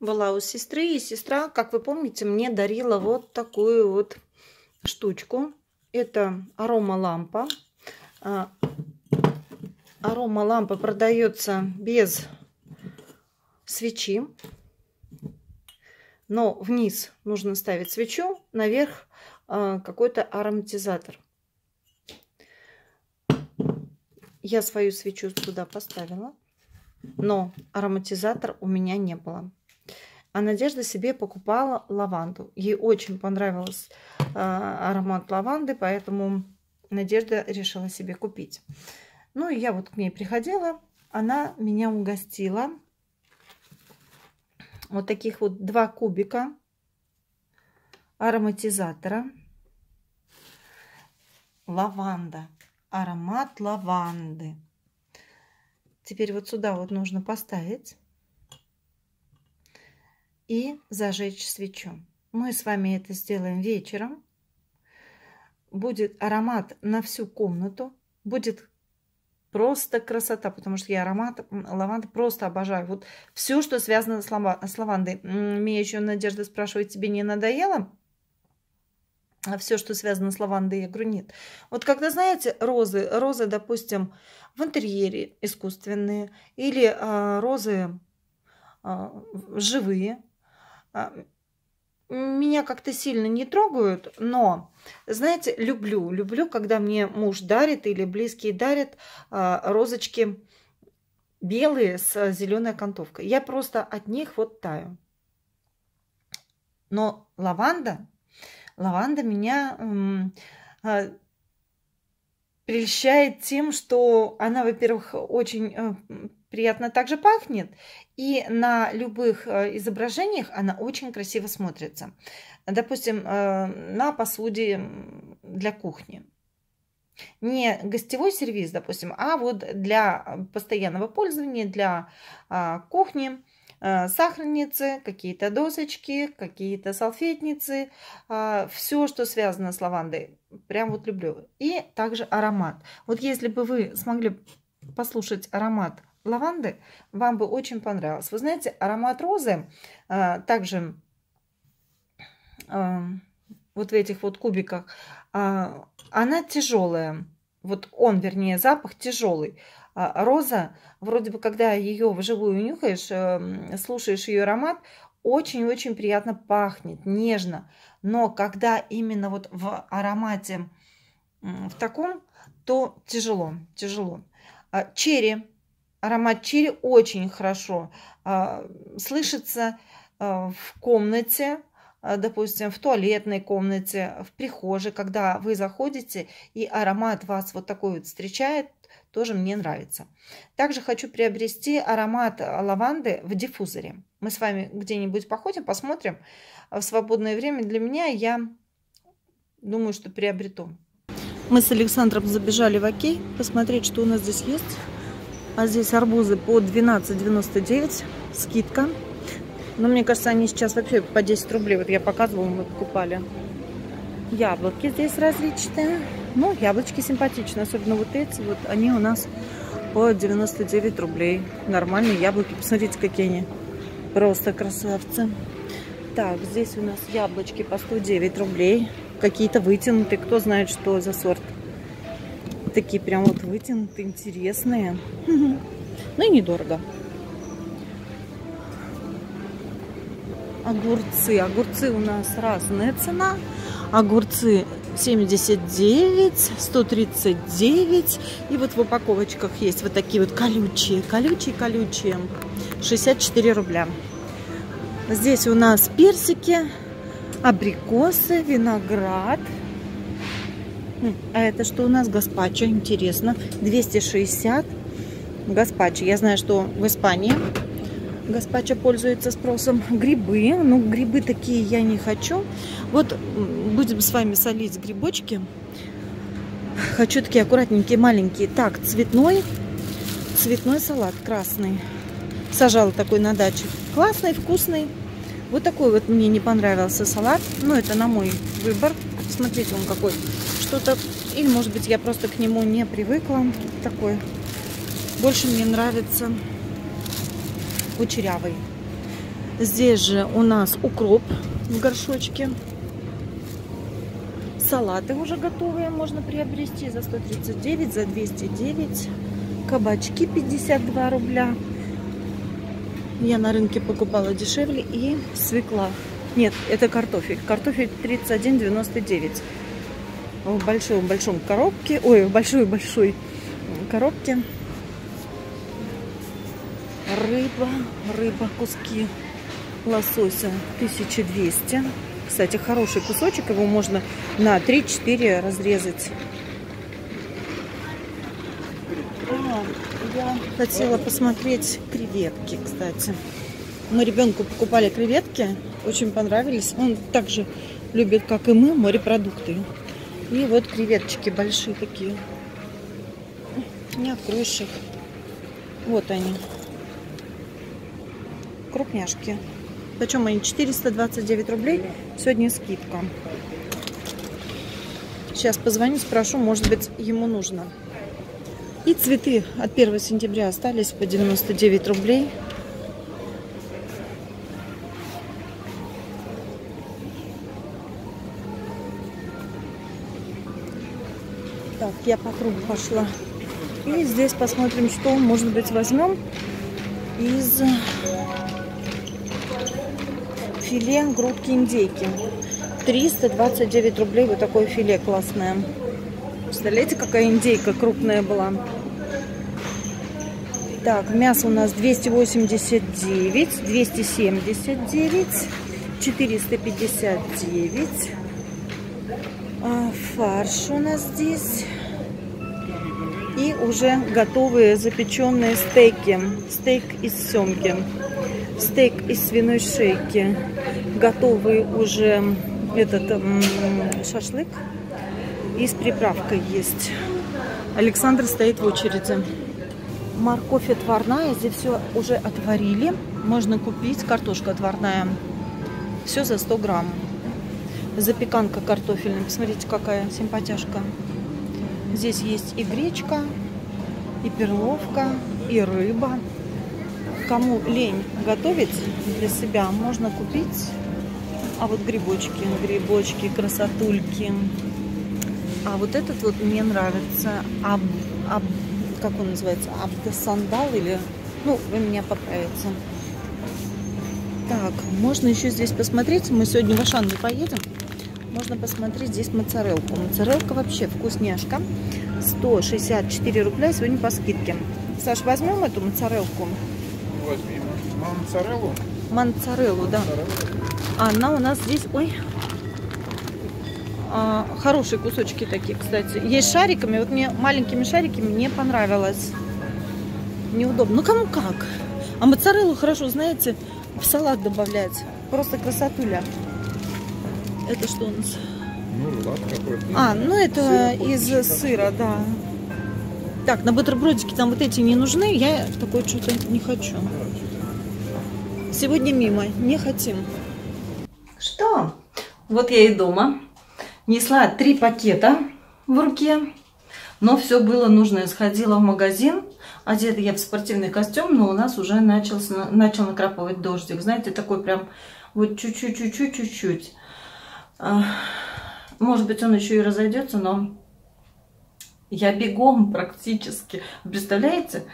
была у сестры, и сестра, как вы помните, мне дарила вот такую вот штучку. Это аромалампа. Аромалампа продается без свечи, но вниз нужно ставить свечу, наверх какой-то ароматизатор. Я свою свечу сюда поставила, но ароматизатор у меня не было. А Надежда себе покупала лаванду. Ей очень понравился аромат лаванды, поэтому Надежда решила себе купить. Ну и я вот к ней приходила, она меня угостила. Вот таких вот 2 кубика ароматизатора. Лаванда. Аромат лаванды. Теперь вот сюда вот нужно поставить и зажечь свечу. Мы с вами это сделаем вечером. Будет аромат на всю комнату. Будет просто красота, потому что я аромат лаванды просто обожаю. Вот все, что связано с лавандой. Меня еще Надежда спрашивает, тебе не надоело? А все, что связано с лавандой, я говорю, нет. Вот когда, знаете, розы, допустим, в интерьере искусственные или розы живые, меня как-то сильно не трогают, но, знаете, люблю, когда мне муж дарит или близкие дарят розочки белые с зеленой окантовкой. Я просто от них вот таю. Но лаванда меня прельщает тем, что она, во-первых, очень приятно также пахнет, и на любых изображениях она очень красиво смотрится. Допустим, на посуде для кухни. Не гостевой сервиз, допустим, а вот для постоянного пользования, для кухни. Сахарницы, какие-то досочки, какие-то салфетницы, все, что связано с лавандой, прям вот люблю. И также аромат. Вот если бы вы смогли послушать аромат лаванды, вам бы очень понравилось. Вы знаете, аромат розы также вот в этих вот кубиках, она тяжелая. Вот он, вернее, запах тяжелый. Роза, вроде бы, когда ее вживую нюхаешь, слушаешь ее аромат, очень-очень приятно пахнет, нежно. Но когда именно вот в аромате, в таком, то тяжело. Черри, аромат черри очень хорошо слышится в комнате, допустим, в туалетной комнате, в прихожей, когда вы заходите, и аромат вас вот такой вот встречает. Тоже мне нравится. Также хочу приобрести аромат лаванды в диффузоре. Мы с вами где-нибудь походим, посмотрим. В свободное время для меня, я думаю, что приобрету. Мы с Александром забежали в Окей посмотреть, что у нас здесь есть. А здесь арбузы по 12,99, скидка. Но мне кажется, они сейчас вообще по 10 рублей. Вот я показывала, мы покупали. Яблоки здесь различные. Ну, яблочки симпатичные, особенно вот эти. Вот они у нас по 99 рублей. Нормальные яблоки. Посмотрите, какие они. Просто красавцы. Так, здесь у нас яблочки по 109 рублей. Какие-то вытянутые. Кто знает, что за сорт. Такие прям вот вытянутые, интересные. Ну и недорого. Огурцы. Огурцы у нас разная цена. Огурцы 79, 139. И вот в упаковочках есть вот такие вот колючие. 64 рубля. Здесь у нас персики, абрикосы, виноград. А это что у нас? Гаспачо, интересно. 260 гаспачо. Я знаю, что в Испании гаспачо пользуется спросом. Грибы. Ну, грибы такие я не хочу. Вот будем с вами солить грибочки. Хочу такие аккуратненькие, маленькие. Так, цветной салат красный. Сажала такой на даче. Классный, вкусный. Вот такой вот мне не понравился салат. Но это на мой выбор. Смотрите, он какой. Что-то... Или, может быть, я просто к нему не привыкла. Такой. Больше мне нравится кучерявый. Здесь же у нас укроп в горшочке. Салаты уже готовые можно приобрести за 139, за 209. Кабачки 52 рубля. Я на рынке покупала дешевле. И свекла. Нет, это картофель. Картофель 31,99. В большой коробке. Рыба, куски лосося 1200. Кстати, хороший кусочек, его можно на 3-4 разрезать. Я хотела посмотреть креветки, кстати. Мы ребенку покупали креветки, очень понравились. Он также любит, как и мы, морепродукты. И вот креветочки большие такие. Не откроешь их. Вот они. Крупняшки. Причем они 429 рублей. Сегодня скидка. Сейчас позвоню, спрошу, может быть, ему нужно. И цветы от 1 сентября остались по 99 рублей. Так, я по кругу пошла. И здесь посмотрим, что, может быть, возьмем из филе грудки индейки. 329 рублей. Вот такое филе классное. Представляете, какая индейка крупная была. Так, мясо у нас 289, 279, 459. Фарш у нас здесь. И уже готовые запеченные стейки. Стейк из семги. Стейк из свиной шейки. Готовый уже этот шашлык. И с приправкой есть. Александр стоит в очереди. Морковь отварная. Здесь все уже отварили. Можно купить. Картошка отварная. Все за 100 грамм. Запеканка картофельная. Посмотрите, какая симпатяшка. Здесь есть и гречка, и перловка, и рыба. Кому лень готовить для себя, можно купить. А вот грибочки, красотульки. А вот этот вот мне нравится. Как он называется? Абдасандал или... Ну, вы меня поправите. Так, можно еще здесь посмотреть. Мы сегодня в Ашан не поедем. Можно посмотреть здесь моцарелку. Моцарелка вообще вкусняшка. 164 рубля сегодня по скидке. Саш, возьмем эту моцарелку? Возьмем. Моцареллу? Моцареллу, да. Она у нас здесь... Ой... Хорошие кусочки такие, кстати. Есть шариками. Вот мне маленькими шариками не понравилось. Неудобно. Ну, кому как. А моцареллу хорошо, знаете, в салат добавлять. Просто красотуля. Это что у нас? Ну, лад какой-то. Ну это из сыра, да. Так, на бутербродики там вот эти не нужны. Я такой что-то не хочу. Сегодня мимо. Не хотим. Что? Вот я и дома. Несла 3 пакета в руке, но все было нужное. Сходила в магазин, одета я в спортивный костюм, но у нас уже начал накрапывать дождик. Знаете, такой прям вот чуть-чуть. Может быть, он еще и разойдется, но я бегом практически. Представляете,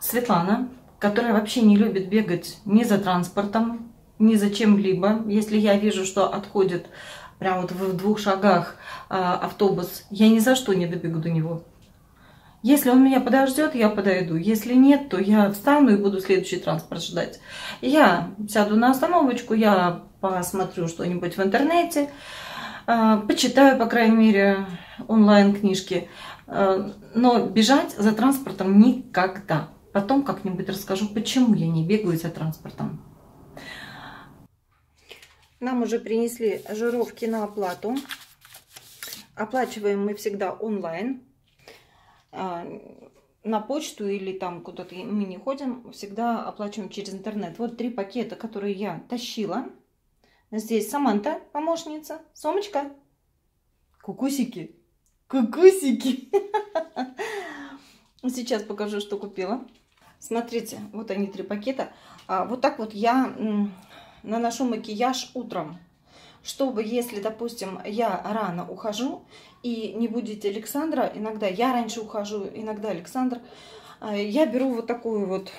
Светлана, которая вообще не любит бегать ни за транспортом, ни за чем-либо. Если я вижу, что отходит... Прям вот в 2 шагах автобус. Я ни за что не добегу до него. Если он меня подождет, я подойду. Если нет, то я встану и буду следующий транспорт ждать. Я сяду на остановочку, я посмотрю что-нибудь в интернете, почитаю, по крайней мере, онлайн-книжки. Но бежать за транспортом никогда. Потом как-нибудь расскажу, почему я не бегаю за транспортом. Нам уже принесли жировки на оплату. Оплачиваем мы всегда онлайн. На почту или там куда-то мы не ходим, всегда оплачиваем через интернет. Вот 3 пакета, которые я тащила. Здесь Саманта, помощница, сумочка, кукусики. Сейчас покажу, что купила. Смотрите, вот они 3 пакета. Вот так вот я... наношу макияж утром, чтобы, если, допустим, я рано ухожу и не будить Александра, иногда я раньше ухожу, иногда Александр, я беру вот такую вот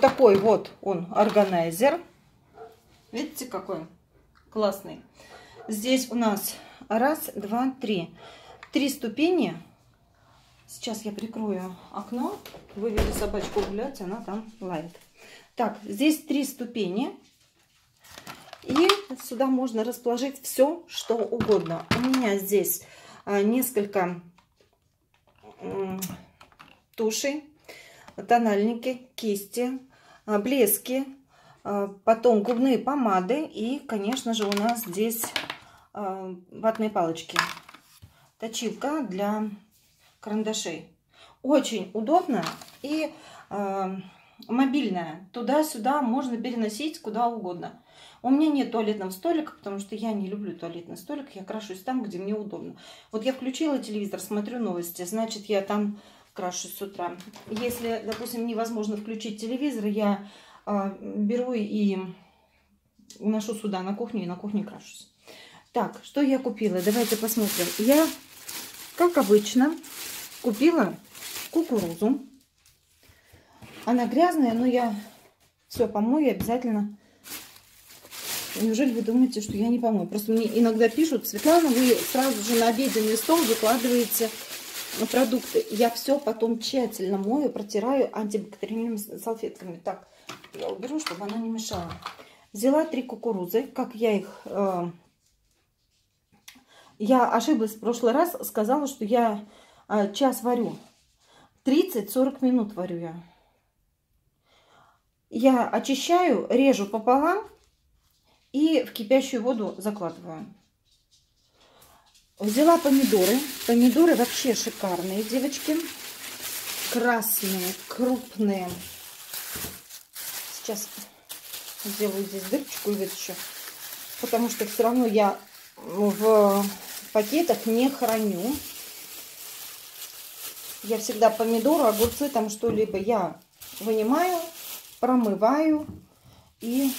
такой он органайзер. Видите, какой классный. Здесь у нас раз, два, три. Три ступени. Сейчас я прикрою окно. Вывели собачку гулять, она там лает. Так, здесь три ступени. И сюда можно расположить все, что угодно. У меня здесь несколько тушей, тональники, кисти, блески, потом губные помады и, конечно же, у нас здесь ватные палочки. Точилка для карандашей. Очень удобно и мобильная. Туда-сюда можно переносить куда угодно. У меня нет туалетного столика, потому что я не люблю туалетный столик. Я крашусь там, где мне удобно. Вот я включила телевизор, смотрю новости, значит, я там крашусь с утра. Если, допустим, невозможно включить телевизор, я беру и уношу сюда, на кухню, и на кухне крашусь. Так, что я купила? Давайте посмотрим. Я, как обычно, купила кукурузу. Она грязная, но я все помою обязательно. Неужели вы думаете, что я не помою? Просто мне иногда пишут: Светлана, вы сразу же на обеденный стол выкладываете продукты. Я все потом тщательно мою, протираю антибактериальными салфетками. Так, я уберу, чтобы она не мешала. Взяла 3 кукурузы, как я их... Я ошиблась в прошлый раз, сказала, что я час варю. 30-40 минут варю я. Я очищаю, режу пополам и в кипящую воду закладываю. Взяла помидоры. Помидоры вообще шикарные, девочки. Красные, крупные. Сейчас сделаю здесь дырочку и вытащу. Потому что все равно я... в пакетах не храню. Я всегда помидоры, огурцы, там что-либо я вынимаю, промываю и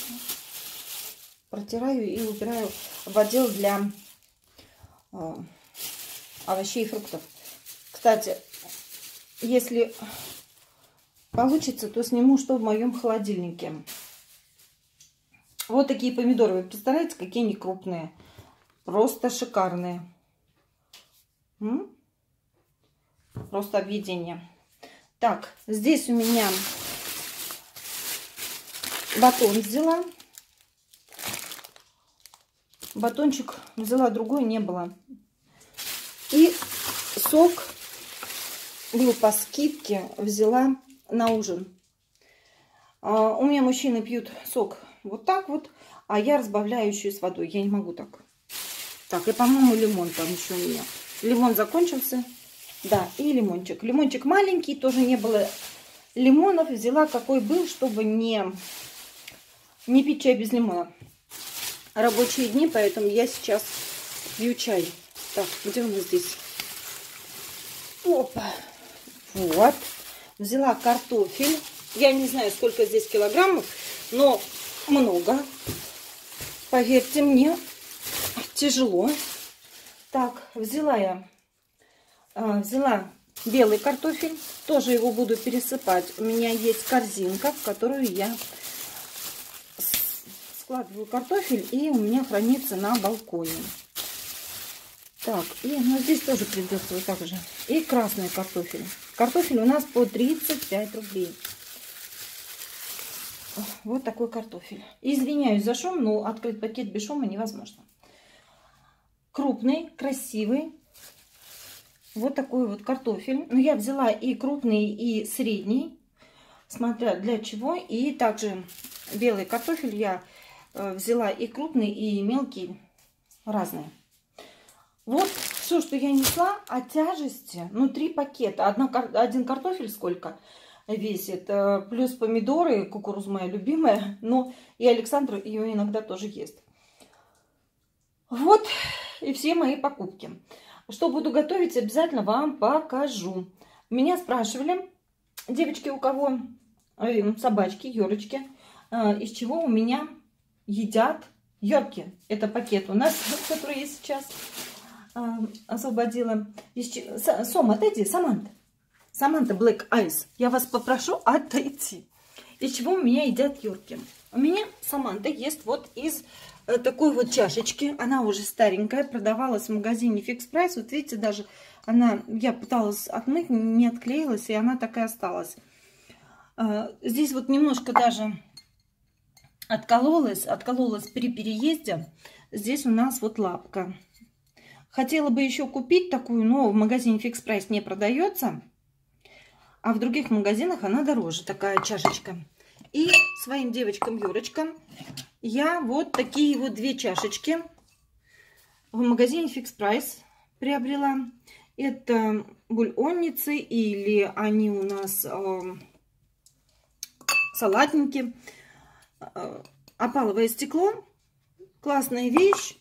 протираю и убираю в отдел для овощей и фруктов. Кстати, если получится, то сниму, что в моем холодильнике. Вот такие помидоры. Вы представляете, какие они крупные. Просто шикарные. Просто объедение. Так, здесь у меня батон взяла. Батончик взяла, другой не было. И сок был по скидке, взяла на ужин. У меня мужчины пьют сок вот так вот, а я разбавляю еще с водой. Я не могу так. Так, и, по-моему, лимон там еще у меня. Лимон закончился. Да, и лимончик. Лимончик маленький, тоже не было лимонов. Взяла какой был, чтобы не пить чай без лимона. Рабочие дни, поэтому я сейчас пью чай. Так, где у нас здесь? Опа! Вот. Взяла картофель. Я не знаю, сколько здесь килограммов, но много. Поверьте мне. Тяжело. Так, взяла белый картофель. Тоже его буду пересыпать. У меня есть корзинка, в которую я складываю картофель. И у меня хранится на балконе. Так, и здесь тоже придется вот так же. И красный картофель. Картофель у нас по 35 рублей. Вот такой картофель. Извиняюсь за шум, но открыть пакет без шума невозможно. Крупный, красивый. Вот такой вот картофель. Но я взяла и крупный, и средний, смотря для чего. И также белый картофель я взяла и крупный, и мелкий. Разные. Вот все, что я несла о тяжести. Ну, 3 пакета. Один картофель сколько весит. Плюс помидоры. Кукуруза моя любимая. Но и Александр ее иногда тоже ест. Вот и все мои покупки. Что буду готовить, обязательно вам покажу. Меня спрашивали, девочки, у кого собачки, Ёрочки, из чего у меня едят йорки. Это пакет у нас, который я сейчас освободила. Сом, отойди, Саманта. Саманта Black Eyes, я вас попрошу отойти. Из чего у меня едят йорки? У меня Саманта ест вот из такой вот чашечки. Она уже старенькая, продавалась в магазине «Фикс Прайс». Вот видите, даже она, я пыталась отмыть, не отклеилась, и она такая осталась. Здесь вот немножко даже откололась при переезде. Здесь у нас вот лапка. Хотела бы еще купить такую, но в магазине «Фикс Прайс» не продается. А в других магазинах она дороже, такая чашечка. И своим девочкам-юрочкам я вот такие вот две чашечки в магазине «Фикс Прайс» приобрела. Это бульонницы, или они у нас салатники. Опаловое стекло. Классная вещь.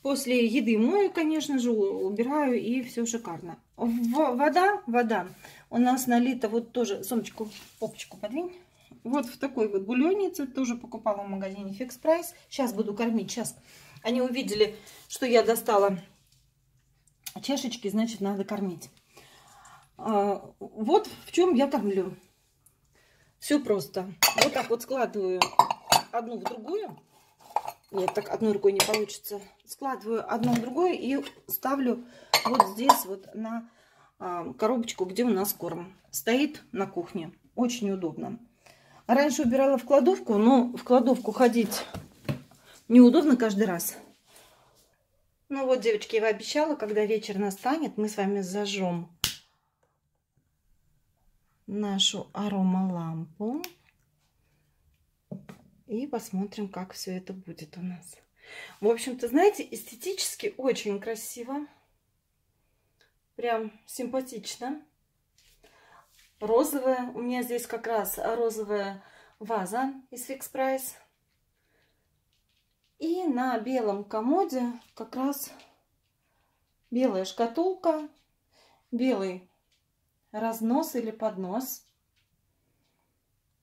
После еды мою, конечно же, убираю, и все шикарно. Вода. У нас налита вот тоже, сумочку, попочку подвинь. Вот в такой вот бульоннице, тоже покупала в магазине «Фикс Прайс». Сейчас буду кормить, сейчас они увидели, что я достала чашечки, значит, надо кормить. Вот в чем я кормлю. Все просто. Вот так вот складываю одну в другую. Нет, так одной рукой не получится. Складываю одну в другую и ставлю вот здесь вот на коробочку, где у нас корм. Стоит на кухне. Очень удобно. Раньше убирала в кладовку, но в кладовку ходить неудобно каждый раз. Ну вот, девочки, я обещала, когда вечер настанет, мы с вами зажжем нашу аромалампу и посмотрим, как все это будет у нас. В общем-то, знаете, эстетически очень красиво. Прям симпатично. Розовая. У меня здесь как раз розовая ваза из «Фикс Прайс». И на белом комоде как раз белая шкатулка, белый разнос или поднос.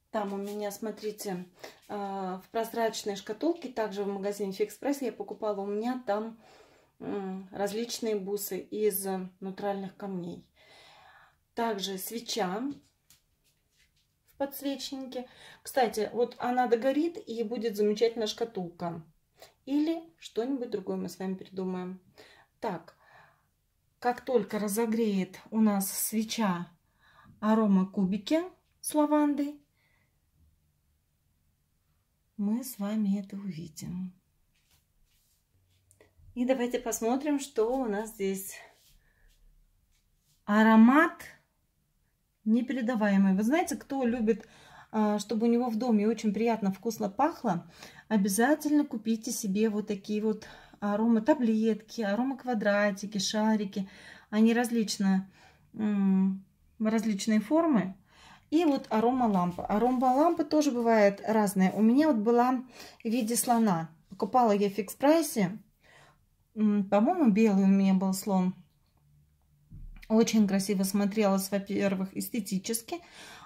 Там у меня, смотрите, в прозрачной шкатулке, также в магазине «Фикс Прайс» я покупала, у меня там различные бусы из натуральных камней. Также свеча в подсвечнике. Кстати, вот она догорит, и будет замечательная шкатулка. Или что-нибудь другое мы с вами придумаем. Так, как только разогреет у нас свеча арома кубики с лавандой, мы с вами это увидим. И давайте посмотрим, что у нас здесь. Аромат непередаваемый. Вы знаете, кто любит, чтобы у него в доме очень приятно, вкусно пахло, обязательно купите себе вот такие вот ароматаблетки, аромаквадратики, шарики. Они различные формы. И вот аромалампа. Аромалампа тоже бывает разная. У меня вот была в виде слона. Покупала я в «Фикс Прайсе». По-моему, белый у меня был слон. Очень красиво смотрелась, во-первых, эстетически.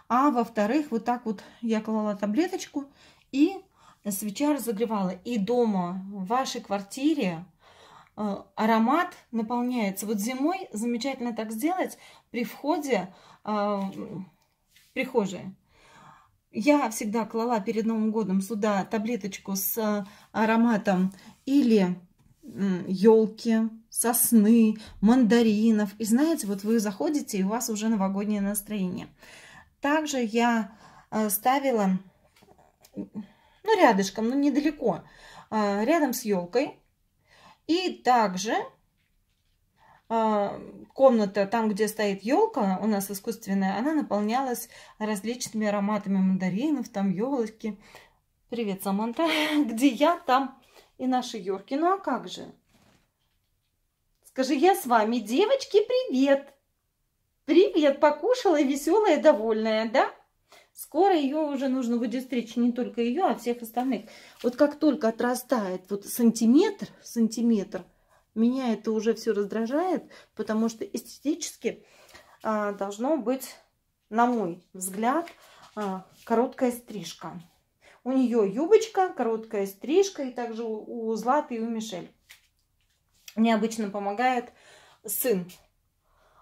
А во-вторых, вот так вот я клала таблеточку, и свеча разогревала. И дома, в вашей квартире, аромат наполняется. Вот зимой замечательно так сделать при входе... прихожая. Я всегда клала перед Новым годом сюда таблеточку с ароматом или елки, сосны, мандаринов. И знаете, вот вы заходите, и у вас уже новогоднее настроение. Также я ставила, ну, рядышком, но недалеко, рядом с елкой. И также комната, там, где стоит елка, у нас искусственная, она наполнялась различными ароматами мандаринов, там елочки. Привет, Саманта. Где я, там и наши йорки. Ну а как же? Скажи, я с вами. Девочки, привет! Привет! Покушала, веселая, довольная, да? Скоро ее уже нужно будет встречать, не только ее, а всех остальных. Вот как только отрастает вот сантиметр, меня это уже все раздражает, потому что эстетически должно быть, на мой взгляд, короткая стрижка. У нее юбочка, короткая стрижка, и также у Златы и у Мишель. Мне обычно помогает сын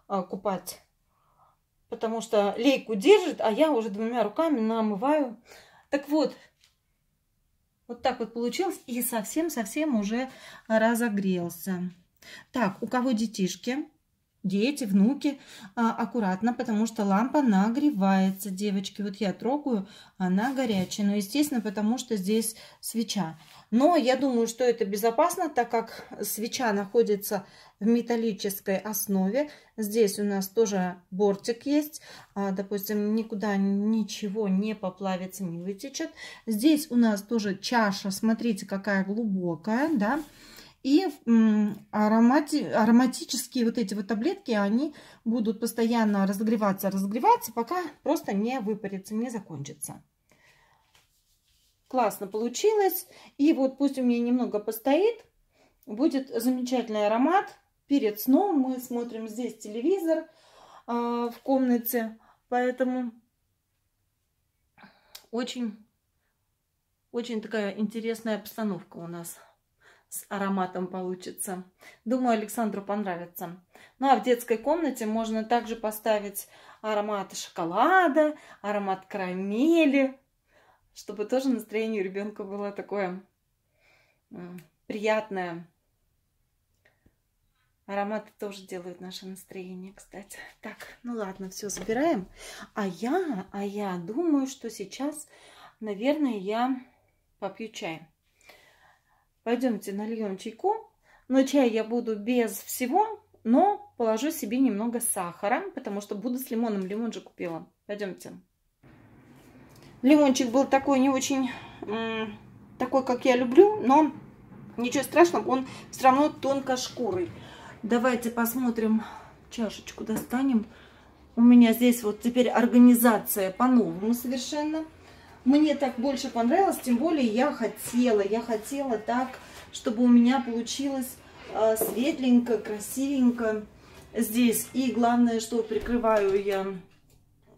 купать, потому что лейку держит, а я уже двумя руками намываю. Так вот, вот так вот получилось, и совсем-совсем уже разогрелся. Так, у кого детишки? Дети, внуки, аккуратно, потому что лампа нагревается, девочки. Вот я трогаю, она горячая. Но, естественно, потому что здесь свеча. Но я думаю, что это безопасно, так как свеча находится в металлической основе. Здесь у нас тоже бортик есть. Допустим, никуда ничего не поплавится, не вытечет. Здесь у нас тоже чаша, смотрите, какая глубокая, да. И ароматические вот эти вот таблетки, они будут постоянно разогреваться, пока просто не выпарится, не закончится. Классно получилось. И вот пусть у меня немного постоит, будет замечательный аромат. Перед сном мы смотрим здесь телевизор в комнате, поэтому очень такая интересная обстановка у нас. С ароматом получится. Думаю, Александру понравится. Ну а в детской комнате можно также поставить аромат шоколада, аромат карамели, чтобы тоже настроение у ребенка было такое приятное. Ароматы тоже делают наше настроение, кстати. Так, ну ладно, все забираем. А я думаю, что сейчас, наверное, я попью чай. Пойдемте нальем чайку, но чай я буду без всего, но положу себе немного сахара, потому что буду с лимоном, лимон же купила. Пойдемте. Лимончик был такой не очень, такой, как я люблю, но ничего страшного, он все равно тонкошкурый. Давайте посмотрим, чашечку достанем. У меня здесь вот теперь организация по-новому совершенно. Мне так больше понравилось, тем более я хотела так, чтобы у меня получилось светленько, красивенько здесь. И главное, что прикрываю я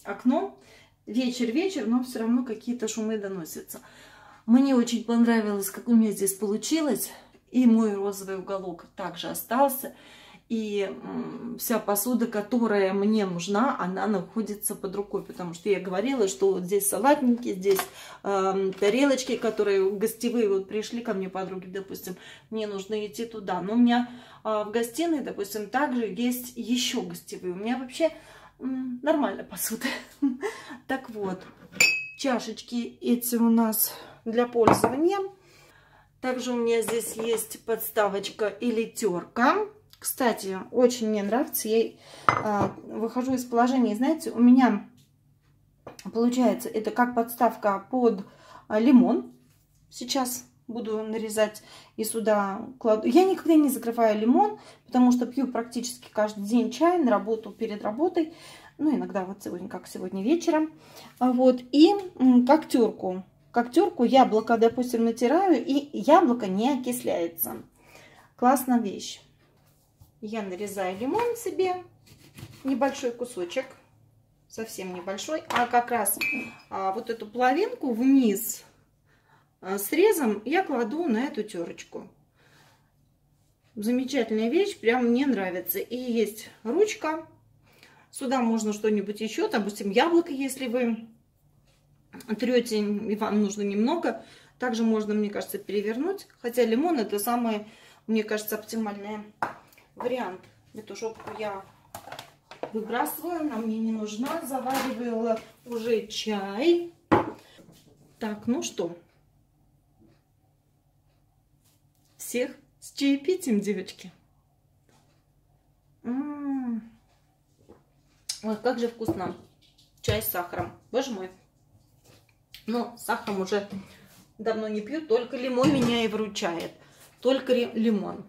окно. Вечер, но все равно какие-то шумы доносятся. Мне очень понравилось, как у меня здесь получилось. И мой розовый уголок также остался. И вся посуда, которая мне нужна, она находится под рукой. Потому что я говорила, что вот здесь салатники, здесь тарелочки, которые гостевые вот пришли ко мне подруги, допустим, мне нужно идти туда. Но у меня в гостиной, допустим, также есть еще гостевые. У меня вообще нормальная посуда. Так вот, чашечки эти у нас для пользования. Также у меня здесь есть подставочка или терка. Кстати, очень мне нравится, я выхожу из положения, знаете, у меня получается, это как подставка под лимон, сейчас буду нарезать и сюда кладу. Я никогда не закрываю лимон, потому что пью практически каждый день чай на работу, перед работой, ну иногда вот сегодня, как сегодня вечером, вот, и как терку яблоко, допустим, натираю, и яблоко не окисляется. Классная вещь. Я нарезаю лимон себе, небольшой кусочек, совсем небольшой, а как раз вот эту половинку вниз срезом я кладу на эту терочку. Замечательная вещь, прям мне нравится. И есть ручка, сюда можно что-нибудь еще, допустим, яблоко, если вы трете и вам нужно немного, также можно, мне кажется, перевернуть, хотя лимон это самое, мне кажется, оптимальное. Вариант. Эту жопку я выбрасываю, она мне не нужна. Заваривала уже чай. Так, ну что? Всех с чаепитием, девочки. Ой, как же вкусно. Чай с сахаром. Боже мой. Но сахаром уже давно не пью. Только лимон меня и выручает. Только лимон.